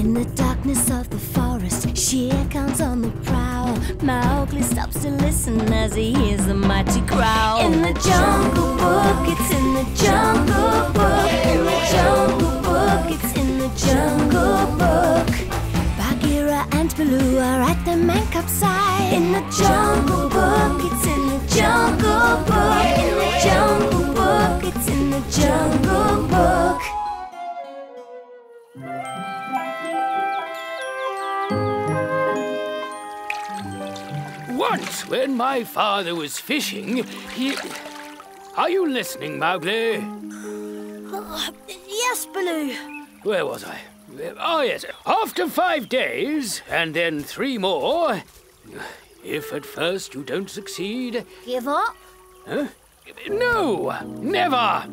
In the darkness of the forest, Shere Khan's on the prowl. Mowgli stops to listen as he hears the mighty growl. In the Jungle Book, it's in the Jungle Book. In the Jungle Book, it's in the Jungle Book. Bagheera and Baloo are at their man cub side. In the Jungle Book, it's in the Jungle Book. In the Jungle Book, it's in the Jungle Book. Once, when my father was fishing, he... Are you listening, Mowgli? Yes, Baloo. Where was I? Oh, yes. After 5 days, and then 3 more, if at first you don't succeed... Give up? Huh? No, never.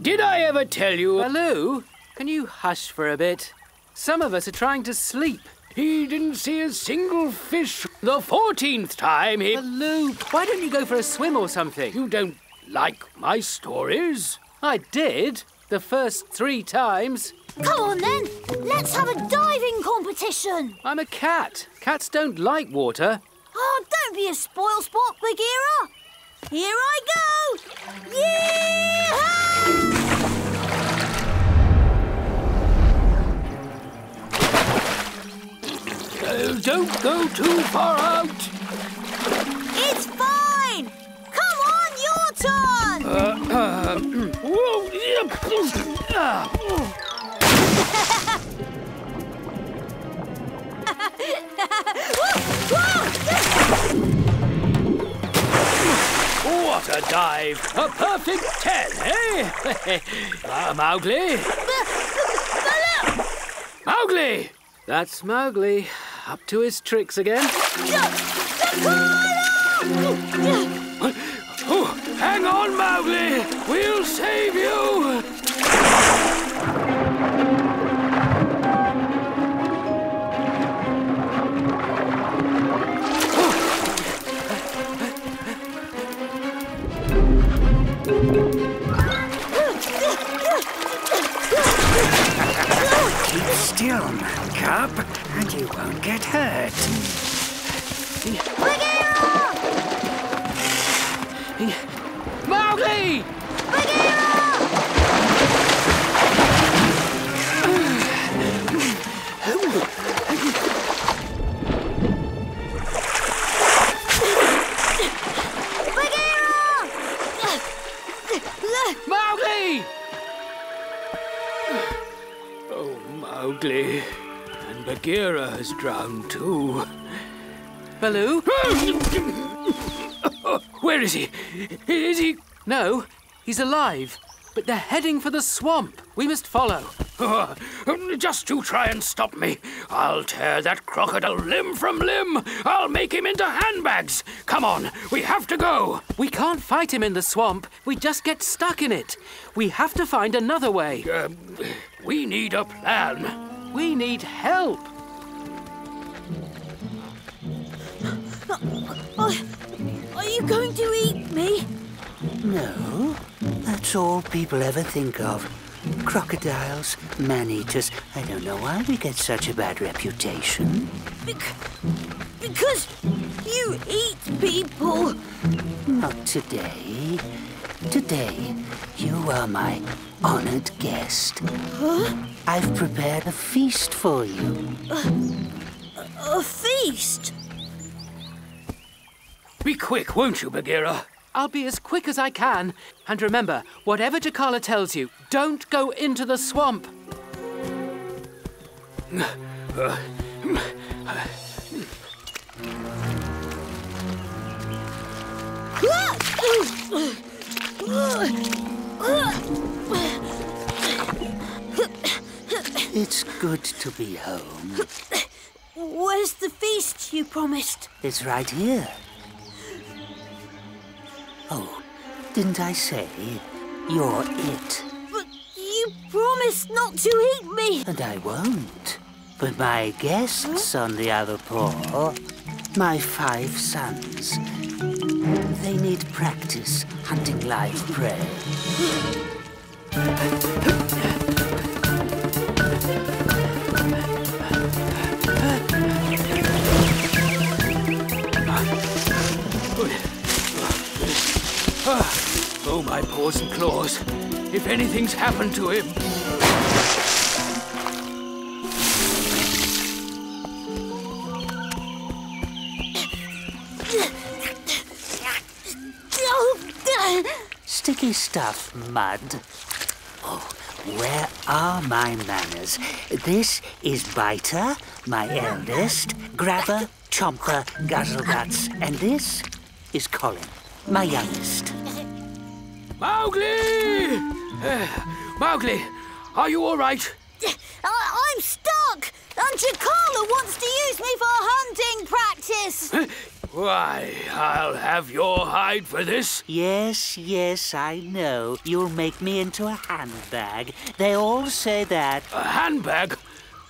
Did I ever tell you... Baloo, can you hush for a bit? Some of us are trying to sleep. He didn't see a single fish the 14th time he... Baloo, why don't you go for a swim or something? You don't like my stories? I did, the first 3 times. Come on then, let's have a diving competition. I'm a cat. Cats don't like water. Oh, don't be a spoil sport, Bagheera. Here I go. Yee-haw! Don't go too far out. It's fine. Come on, your turn. What a dive! A perfect 10, eh? Mowgli. Mowgli. That's Mowgli. Up to his tricks again. Jacala! Oh, hang on, Mowgli! We'll save you! Keep still, man cub, and you won't get hurt. Bagheera! Mowgli! Bagheera! Bagheera! Mowgli! Mowgli, and Bagheera has drowned too. Baloo? Where is he? Is he...? No, he's alive, but they're heading for the swamp. We must follow. Just you try and stop me. I'll tear that crocodile limb from limb. I'll make him into handbags. Come on, we have to go. We can't fight him in the swamp. We just get stuck in it. We have to find another way. We need a plan. We need help. Are you going to eat me? No. That's all people ever think of. Crocodiles, man-eaters. I don't know why we get such a bad reputation. Because you eat people. Not today. Today, you are my honored guest. Huh? I've prepared a feast for you. A feast? Be quick, won't you, Bagheera? I'll be as quick as I can. And remember, whatever Jacala tells you, don't go into the swamp. It's good to be home. Where's the feast you promised? It's right here. Oh, didn't I say you're it? But you promised not to eat me. And I won't. But my guests, on the other paw, my 5 sons, they need practice hunting live prey. by paws and claws if anything's happened to him. Sticky stuff, mud. Oh, where are my manners? This is Biter, my eldest, Grabber, Chomper, Guzzleguts, and this is Colin, my youngest. Mowgli! Mowgli, are you all right? I'm stuck! And Jacala wants to use me for hunting practice! Why, I'll have your hide for this. Yes, yes, I know. You'll make me into a handbag. They all say that. A handbag?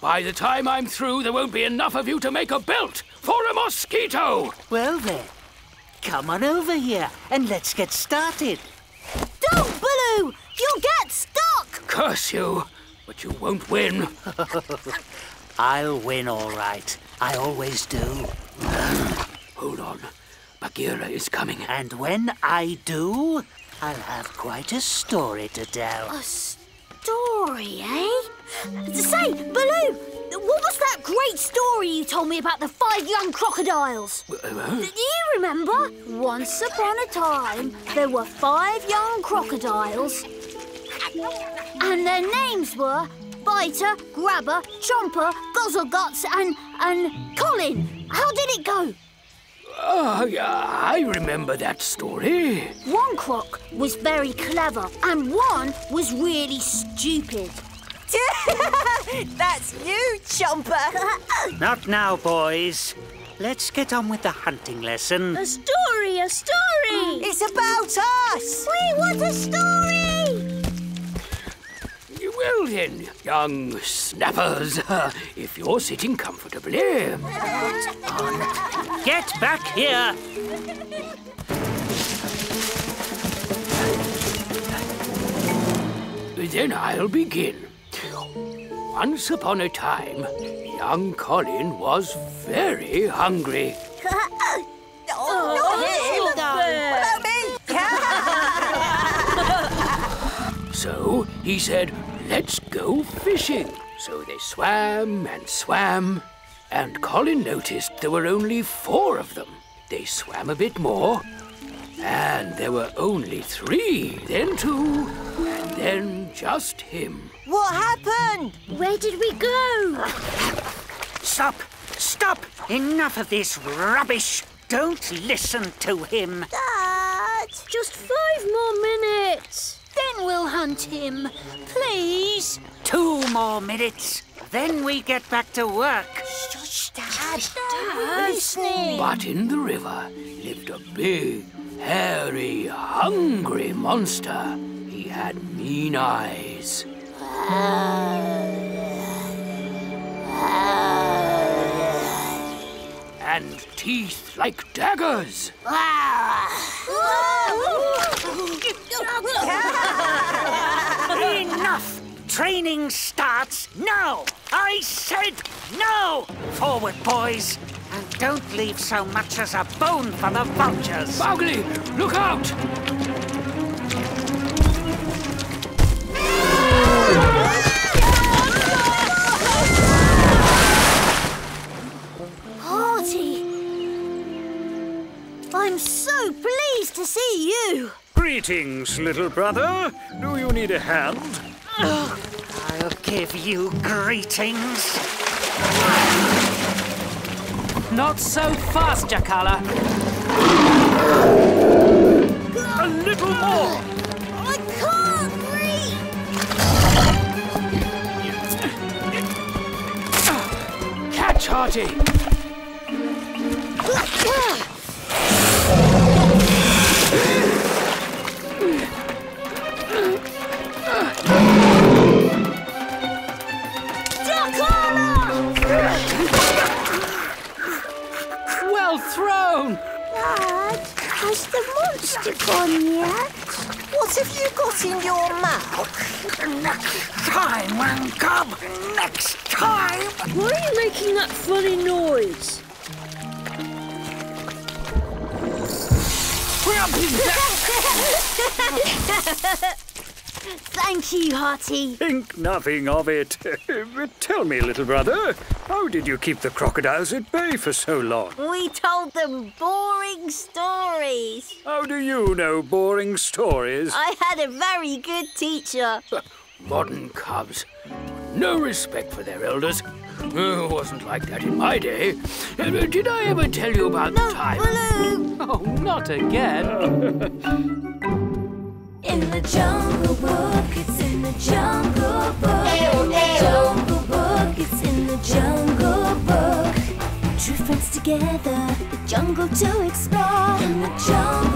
By the time I'm through, there won't be enough of you to make a belt for a mosquito. Well then, come on over here and let's get started. Don't, Baloo! You'll get stuck! Curse you, but you won't win. I'll win all right. I always do. Hold on. Bagheera is coming. And when I do, I'll have quite a story to tell. A story, eh? Say, Baloo, what was that great story you told me about the 5 young crocodiles? Do you remember? Once upon a time, there were 5 young crocodiles, and their names were Biter, Grabber, Chomper, Guzzleguts, and Colin. How did it go? Oh, yeah, I remember that story. One croc was very clever and one was really stupid. That's you, Chomper. Not now, boys. Let's get on with the hunting lesson. A story, a story. It's about us. We want a story. Well then, young snappers, if you're sitting comfortably, put on... Get back here! Then I'll begin. Once upon a time, young Colin was very hungry. So he said, let's go fishing. So they swam and swam. And Colin noticed there were only 4 of them. They swam a bit more, and there were only 3, then 2, and then just him. What happened? Where did we go? Stop! Stop! Enough of this rubbish! Don't listen to him. Dad! Just 5 more minutes. Then we'll hunt him. Please? 2 more minutes. Then we get back to work. Shush, Dad. Dad. But in the river lived a big, hairy, hungry monster. He had mean eyes. And teeth like daggers. Enough! Training starts now! I said no! Forward, boys, and don't leave so much as a bone for the vultures! Mowgli, look out! Hearty! I'm so pleased to see you! Greetings, little brother. Do you need a hand? I'll give you greetings. Not so fast, Jacala. A little more. I can't breathe. Catch, Hearty. Thrown! Dad, has the monster gone yet? What have you got in your mouth? Next time, Cub! Next time! Why are you making that funny noise? Thank you, Hearty. Think nothing of it. But tell me, little brother, how did you keep the crocodiles at bay for so long? We told them boring stories. How do you know boring stories? I had a very good teacher. Modern cubs. No respect for their elders. It wasn't like that in my day. Did I ever tell you about the time? Baloo! Oh, not again. In the Jungle Book, it's in the Jungle Book. Ew, ew. Jungle Book, it's in the Jungle Book. True friends together, the jungle to explore. In the Jungle